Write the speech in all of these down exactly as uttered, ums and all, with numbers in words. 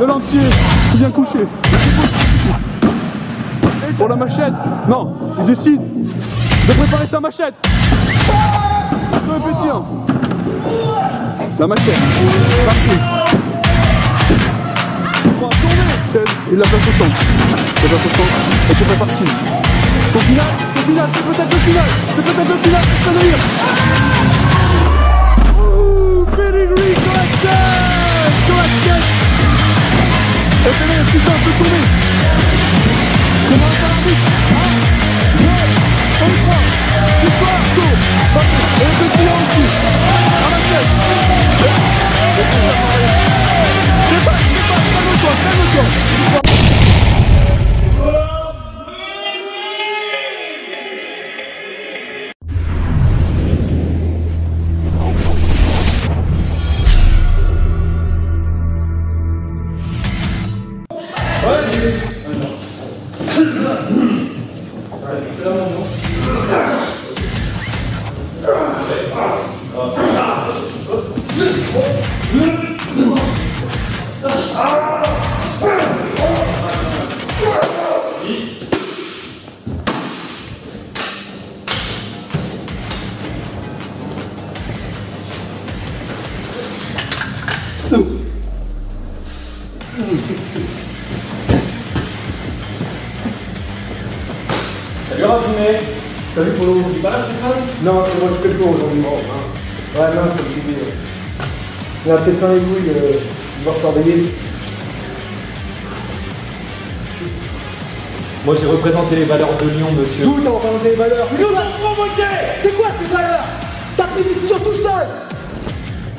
le lentier, c'est bien couché. Pour la machette, non, il décide de préparer sa machette. Attention les petits. La machette, parti. Il la place au centre. La place au centre. Et tu prépares-tu. Son final, son final, c'est peut-être le final. C'est peut-être le final, c'est le délire. Ouh, pedigree collection, collection. Et c'est bien, putain, je peux tomber. C'est bon, c'est parti. un, deux, trois, victoire, go. Parti. Et le petit là aussi. À la tête. C'est parti. Salut Rajounet. Salut Polo. Tu pas là ce. Non, c'est moi qui fais le tour aujourd'hui. Oh, mince. Ouais, mince, comme tu dis. Il a peut-être plein les couilles de devoir surveiller. Moi j'ai représenté les valeurs de Lyon, monsieur. D'où t'as représenté les valeurs? C'est quoi, c'est quoi ces valeurs? T'as pris une décision tout seul.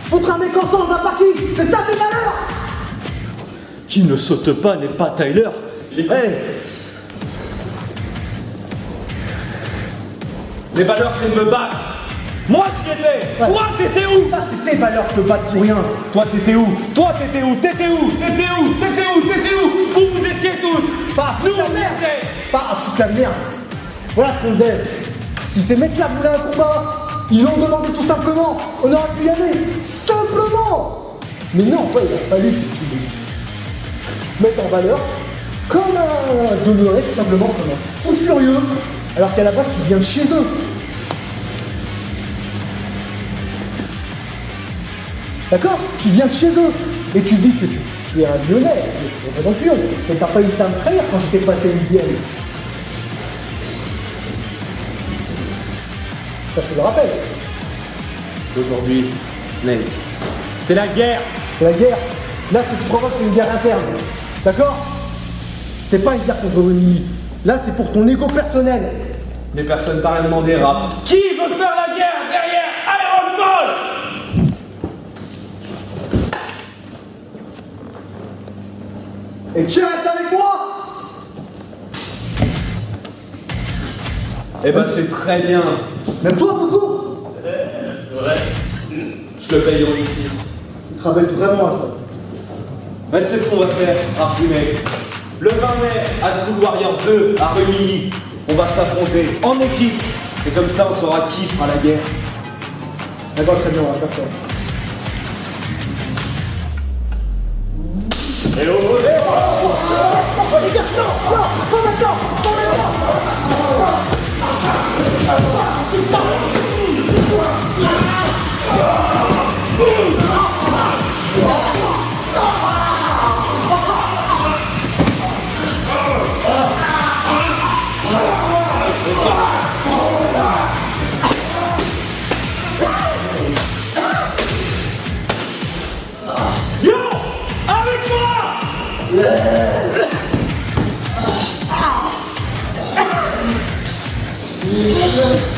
Foutre un mec en sang dans un parking, c'est ça tes valeurs? Qui ne saute pas n'est pas Tyler. Les, hey. Les valeurs c'est de me battre. Moi j'y étais. Ouais. Toi t'étais où? Ça c'est tes valeurs, te battre pour rien. Toi t'étais où? Toi t'étais où? T'étais où? T'étais où? T'étais où? T'étais où? Où vous étiez tous? Pas à foutre la merde. Pas à foutre la merde. Voilà ce qu'on faisait. Si ces mecs-là voulaient un combat, ils l'ont demandé tout simplement. On aurait pu y aller. Simplement. Mais non, ouais, il a fallu que tu me mettre en valeur comme un demeuré, tout simplement comme un fou furieux, alors qu'à la base tu viens de chez eux. D'accord? Tu viens de chez eux et tu dis que tu, tu es un lyonnais, tu es un pion, mais t'as pas hésité à me trahir quand je t'ai passé une guerre. Ça je te le rappelle. Aujourd'hui, mec, c'est la guerre. C'est la guerre. Là, ce que tu provoques, c'est une guerre interne. D'accord? C'est pas une guerre contre Rumilly. Là, c'est pour ton égo personnel. Mais personne t'a rien demandé, Raph. Qui veut faire la guerre derrière Iron Paul? Et tu restes avec moi? Eh ben, euh, c'est très bien. Même toi, beaucoup? Euh, ouais. Je le paye en X six. Tu traverses vraiment à ça. Ben, tu sais ce qu'on va faire, Rumilly. Le vingt mai, à School Warriors deux, à Rumilly, on va s'affronter en équipe. Et comme ça, on saura qui fera la guerre. D'accord, très bien, on va faire ça. Hello, oh, hey, oh, oh, oh, oh, les gars, non, non, pas maintenant, pas maintenant. Yeah.